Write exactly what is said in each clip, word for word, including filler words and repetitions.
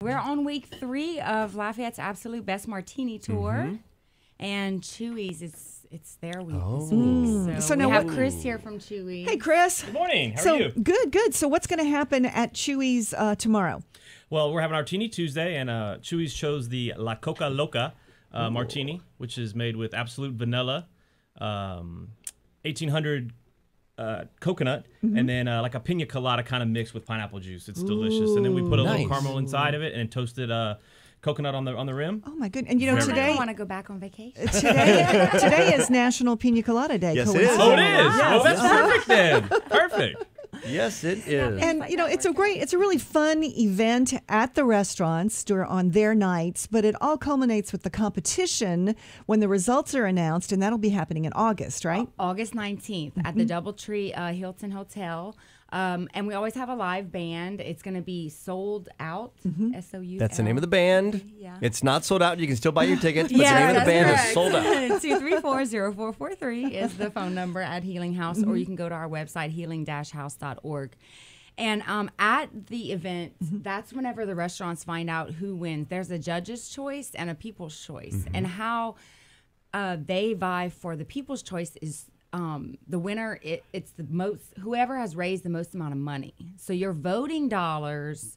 We're on week three of Lafayette's Absolute Best Martini Tour, mm-hmm. and Chuy's is it's their week oh. this week. So, so we now have what, Chris here from Chewy. Hey, Chris. Good morning. How so, are you? Good, good. So what's going to happen at Chuy's uh, tomorrow? Well, we're having Martini Tuesday, and uh, Chuy's chose the La Coca Loca uh, Martini, which is made with absolute vanilla, um, eighteen hundred. Uh, coconut, mm-hmm. and then uh, like a pina colada kind of mixed with pineapple juice. It's Ooh, delicious. And then we put a nice. little caramel inside of it and toasted uh, coconut on the on the rim. Oh my goodness! And you know Very today great. I want to go back on vacation. Today, today is National Pina Colada Day. Yes, it is. Oh, it is. Yes. Oh, that's perfect then. Perfect. Yes, it is. And you know, it's a great, it's a really fun event at the restaurants on their nights, but it all culminates with the competition when the results are announced, and that'll be happening in August, right? August nineteenth mm-hmm. at the Doubletree uh, Hilton Hotel. Um, and we always have a live band. It's going to be Sold Out. Mm-hmm. S O U L. That's the name of the band. Yeah. It's not sold out. You can still buy your tickets, but yeah, the name of the band correct. is Sold Out. two three four, zero four four three is the phone number at Healing House, mm-hmm. or you can go to our website, healing dash house dot org. And um, at the event, mm-hmm. that's whenever the restaurants find out who wins. There's a judge's choice and a people's choice. Mm-hmm. And how uh, they vie for the people's choice is Um, the winner, it, it's the most, whoever has raised the most amount of money. So your voting dollars,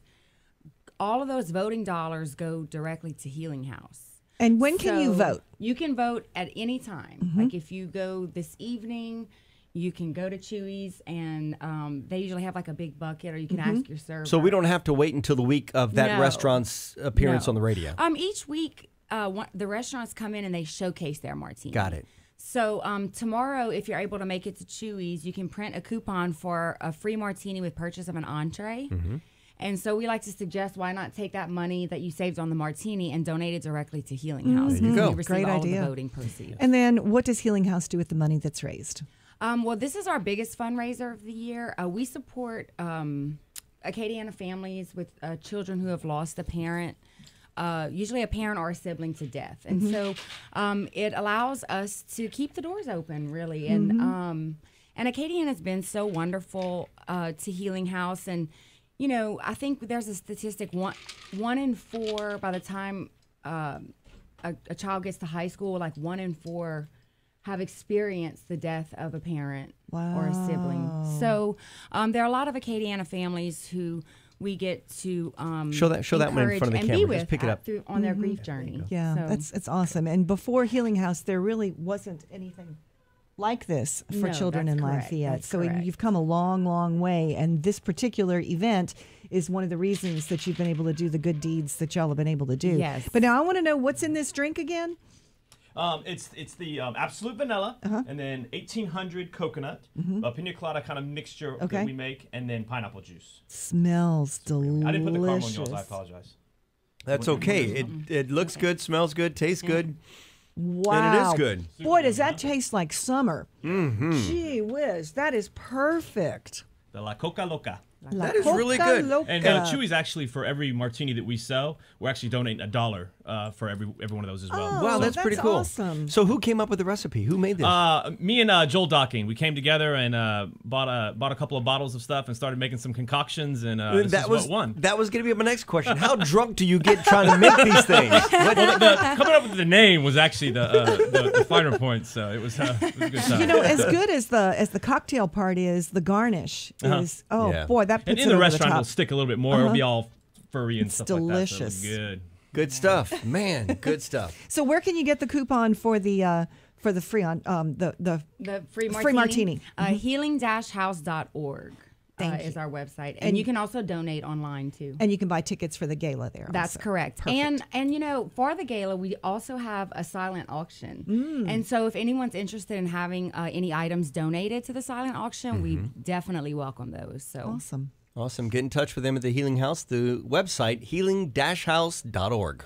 all of those voting dollars go directly to Healing House. And when so can you vote? You can vote at any time. Mm-hmm. Like if you go this evening, you can go to Chuy's, and um, they usually have like a big bucket, or you can mm-hmm. ask your server. So we don't have to wait until the week of that no. restaurant's appearance no. on the radio. Um, each week, uh, one, the restaurants come in and they showcase their martini. Got it. So um, tomorrow, if you're able to make it to Chuy's, you can print a coupon for a free martini with purchase of an entree. Mm-hmm. And so we like to suggest, why not take that money that you saved on the martini and donate it directly to Healing House? Mm-hmm. There you go. We Great all idea. The voting proceeds. And then what does Healing House do with the money that's raised? Um, well, this is our biggest fundraiser of the year. Uh, we support um, Acadiana families with uh, children who have lost a parent. Uh, usually a parent or a sibling to death. And mm-hmm. so um, it allows us to keep the doors open, really. And mm-hmm. um, and Acadiana has been so wonderful uh, to Healing House. And, you know, I think there's a statistic, one, one in four, by the time uh, a, a child gets to high school, like one in four have experienced the death of a parent wow. or a sibling. So um, there are a lot of Acadiana families who we get to um, show that show that one in front of the camera. Be with Just pick it up through, on their mm-hmm. grief journey. Yeah, so that's it's awesome. And before Healing House, there really wasn't anything like this for no, children in correct. Lafayette. That's so correct. You've come a long, long way. And this particular event is one of the reasons that you've been able to do the good deeds that y'all have been able to do. Yes. But now I want to know what's in this drink again. Um, it's it's the um, absolute vanilla, uh-huh. and then eighteen hundred coconut, mm-hmm. a pina colada kind of mixture okay. that we make, and then pineapple juice. Smells so delicious. I didn't put the caramel on yours. I apologize. That's okay. It it looks good, smells good, tastes yeah. good. Wow. And it is good. Boy, does that taste like summer. Mm-hmm. Gee whiz, that is perfect. The La Coca Loca. La that is really good. Loca. And uh, Chuy's actually, for every martini that we sell, we're actually donating a dollar uh, for every every one of those as well. Oh, wow, so that's, that's pretty cool. Awesome. So who came up with the recipe? Who made this? Uh, me and uh, Joel Docking. We came together and uh, bought a bought a couple of bottles of stuff and started making some concoctions. And uh, this that is was what won. That was going to be my next question. How drunk do you get trying to make these things? Well, the, the, coming up with the name was actually the uh, the, the finer point. So it was, uh, it was a good time. You know, as good as the as the cocktail part is, the garnish is uh-huh. oh yeah. boy. And in the restaurant, it'll stick a little bit more. Uh-huh. It'll be all furry and it's stuff delicious. Like that. So good, good yeah. stuff, man. Good stuff. So, where can you get the coupon for the uh, for the free on um, the, the the free martini? Free martini. Uh, mm-hmm. healing dash house dot org uh, is our website, and, and you can also donate online too. And you can buy tickets for the gala there. That's also. Correct. Perfect. And and you know, for the gala, we also have a silent auction. Mm. And so, if anyone's interested in having uh, any items donated to the silent auction, mm-hmm. we definitely welcome those. So awesome, awesome. Get in touch with them at the Healing House. The website healing dash house dot org.